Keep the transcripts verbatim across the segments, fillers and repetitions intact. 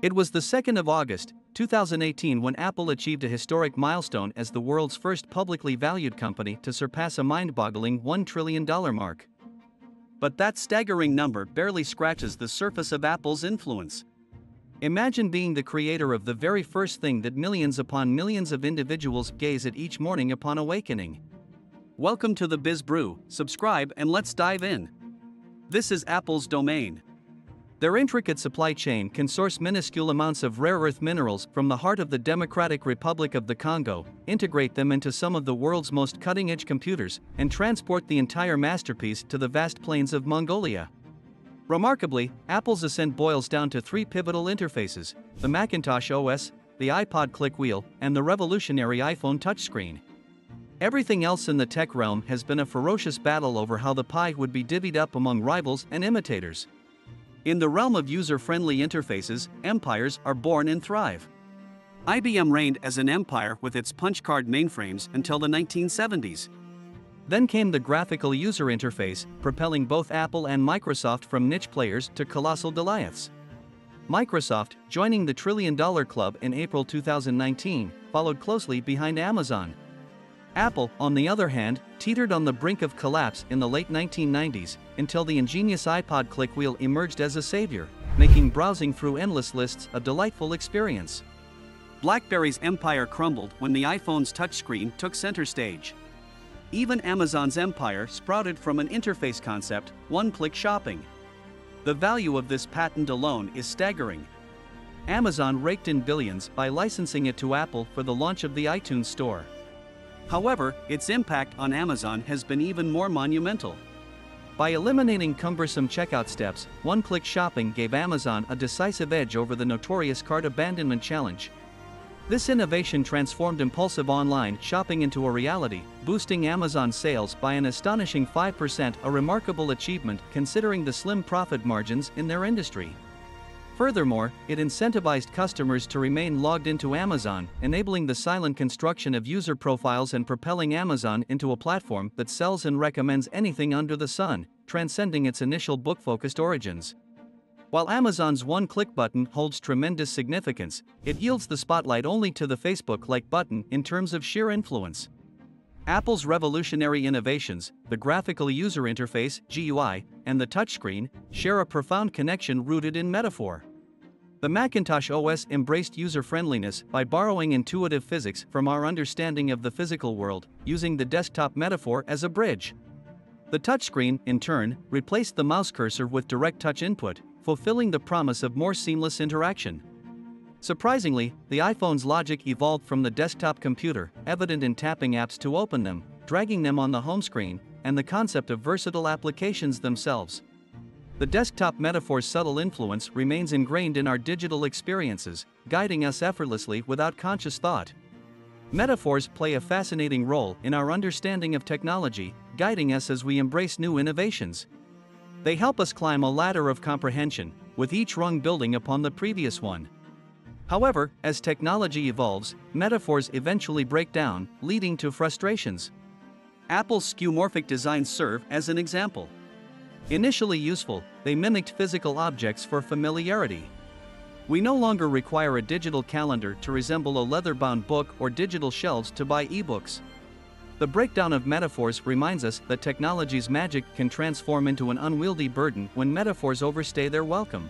It was the second of August, two thousand eighteen when Apple achieved a historic milestone as the world's first publicly valued company to surpass a mind-boggling one trillion dollar mark. But that staggering number barely scratches the surface of Apple's influence. Imagine being the creator of the very first thing that millions upon millions of individuals gaze at each morning upon awakening. Welcome to the Biz Brew, subscribe and let's dive in. This is Apple's domain. Their intricate supply chain can source minuscule amounts of rare earth minerals from the heart of the Democratic Republic of the Congo, integrate them into some of the world's most cutting-edge computers, and transport the entire masterpiece to the vast plains of Mongolia. Remarkably, Apple's ascent boils down to three pivotal interfaces: the Macintosh O S, the iPod click wheel, and the revolutionary iPhone touchscreen. Everything else in the tech realm has been a ferocious battle over how the pie would be divvied up among rivals and imitators. In the realm of user-friendly interfaces, empires are born and thrive. I B M reigned as an empire with its punch card mainframes until the nineteen seventies. Then came the graphical user interface, propelling both Apple and Microsoft from niche players to colossal goliaths. Microsoft, joining the trillion-dollar club in April two thousand nineteen, followed closely behind Amazon. Apple, on the other hand, teetered on the brink of collapse in the late nineteen nineties, until the ingenious iPod click wheel emerged as a savior, making browsing through endless lists a delightful experience. BlackBerry's empire crumbled when the iPhone's touchscreen took center stage. Even Amazon's empire sprouted from an interface concept, one-click shopping. The value of this patent alone is staggering. Amazon raked in billions by licensing it to Apple for the launch of the iTunes Store. However, its impact on Amazon has been even more monumental. By eliminating cumbersome checkout steps, one-click shopping gave Amazon a decisive edge over the notorious cart abandonment challenge. This innovation transformed impulsive online shopping into a reality, boosting Amazon's sales by an astonishing five percent, a remarkable achievement considering the slim profit margins in their industry. Furthermore, it incentivized customers to remain logged into Amazon, enabling the silent construction of user profiles and propelling Amazon into a platform that sells and recommends anything under the sun, transcending its initial book-focused origins. While Amazon's one-click button holds tremendous significance, it yields the spotlight only to the Facebook-like button in terms of sheer influence. Apple's revolutionary innovations, the graphical user interface (G U I), and the touchscreen, share a profound connection rooted in metaphor. The Macintosh O S embraced user-friendliness by borrowing intuitive physics from our understanding of the physical world, using the desktop metaphor as a bridge. The touchscreen, in turn, replaced the mouse cursor with direct touch input, fulfilling the promise of more seamless interaction. Surprisingly, the iPhone's logic evolved from the desktop computer, evident in tapping apps to open them, dragging them on the home screen, and the concept of versatile applications themselves. The desktop metaphor's subtle influence remains ingrained in our digital experiences, guiding us effortlessly without conscious thought. Metaphors play a fascinating role in our understanding of technology, guiding us as we embrace new innovations. They help us climb a ladder of comprehension, with each rung building upon the previous one. However, as technology evolves, metaphors eventually break down, leading to frustrations. Apple's skeuomorphic designs serve as an example. Initially useful, they mimicked physical objects for familiarity. We no longer require a digital calendar to resemble a leather-bound book or digital shelves to buy ebooks. The breakdown of metaphors reminds us that technology's magic can transform into an unwieldy burden when metaphors overstay their welcome.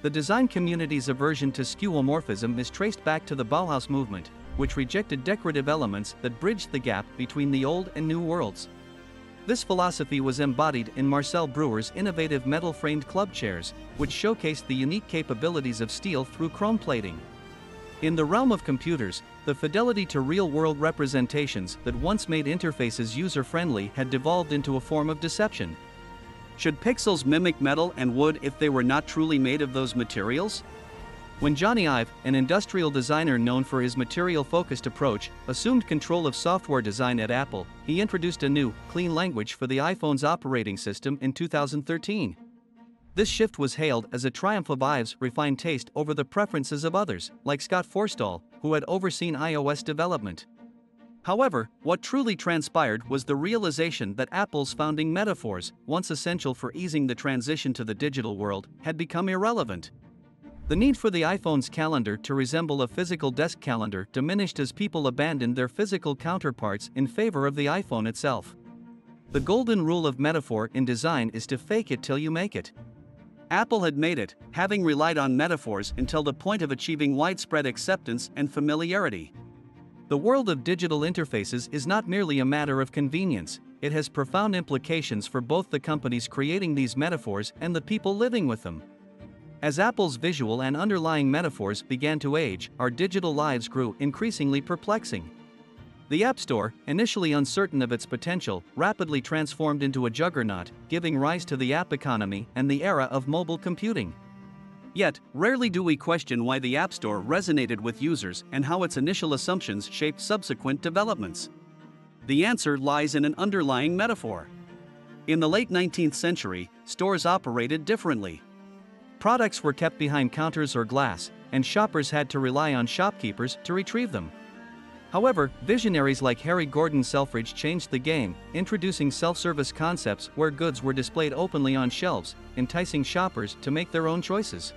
The design community's aversion to skeuomorphism is traced back to the Bauhaus movement, which rejected decorative elements that bridged the gap between the old and new worlds. This philosophy was embodied in Marcel Breuer's innovative metal-framed club chairs, which showcased the unique capabilities of steel through chrome plating. In the realm of computers, the fidelity to real-world representations that once made interfaces user-friendly had devolved into a form of deception. Should pixels mimic metal and wood if they were not truly made of those materials? When Jony Ive, an industrial designer known for his material-focused approach, assumed control of software design at Apple, he introduced a new, clean language for the iPhone's operating system in two thousand thirteen. This shift was hailed as a triumph of Ive's refined taste over the preferences of others, like Scott Forstall, who had overseen iOS development. However, what truly transpired was the realization that Apple's founding metaphors, once essential for easing the transition to the digital world, had become irrelevant. The need for the iPhone's calendar to resemble a physical desk calendar diminished as people abandoned their physical counterparts in favor of the iPhone itself. The golden rule of metaphor in design is to fake it till you make it. Apple had made it, having relied on metaphors until the point of achieving widespread acceptance and familiarity. The world of digital interfaces is not merely a matter of convenience, it has profound implications for both the companies creating these metaphors and the people living with them. As Apple's visual and underlying metaphors began to age, our digital lives grew increasingly perplexing. The App Store, initially uncertain of its potential, rapidly transformed into a juggernaut, giving rise to the app economy and the era of mobile computing. Yet, rarely do we question why the App Store resonated with users and how its initial assumptions shaped subsequent developments. The answer lies in an underlying metaphor. In the late nineteenth century, stores operated differently. Products were kept behind counters or glass, and shoppers had to rely on shopkeepers to retrieve them. However, visionaries like Harry Gordon Selfridge changed the game, introducing self-service concepts where goods were displayed openly on shelves, enticing shoppers to make their own choices.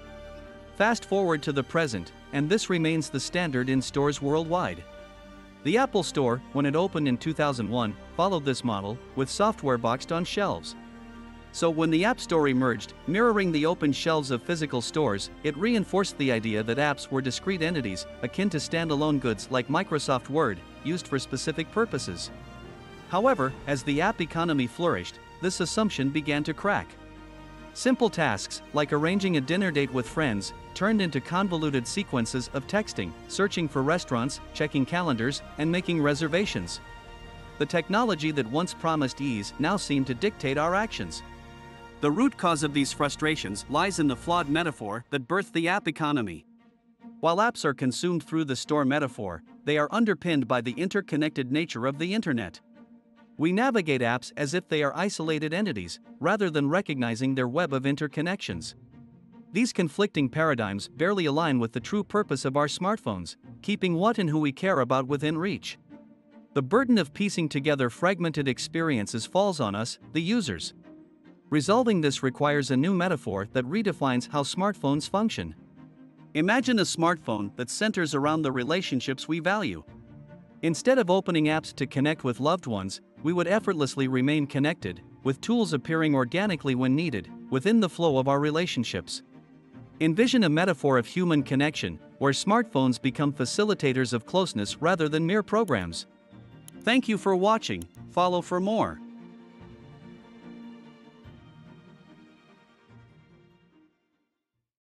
Fast forward to the present, and this remains the standard in stores worldwide. The Apple Store, when it opened in two thousand one, followed this model, with software boxed on shelves. So when the App Store emerged, mirroring the open shelves of physical stores, it reinforced the idea that apps were discrete entities, akin to standalone goods like Microsoft Word, used for specific purposes. However, as the app economy flourished, this assumption began to crack. Simple tasks, like arranging a dinner date with friends, turned into convoluted sequences of texting, searching for restaurants, checking calendars, and making reservations. The technology that once promised ease now seemed to dictate our actions. The root cause of these frustrations lies in the flawed metaphor that birthed the app economy. While apps are consumed through the store metaphor, they are underpinned by the interconnected nature of the internet. We navigate apps as if they are isolated entities, rather than recognizing their web of interconnections. These conflicting paradigms barely align with the true purpose of our smartphones, keeping what and who we care about within reach. The burden of piecing together fragmented experiences falls on us, the users. Resolving this requires a new metaphor that redefines how smartphones function. Imagine a smartphone that centers around the relationships we value. Instead of opening apps to connect with loved ones, we would effortlessly remain connected, with tools appearing organically when needed, within the flow of our relationships. Envision a metaphor of human connection, where smartphones become facilitators of closeness rather than mere programs. Thank you for watching. Follow for more.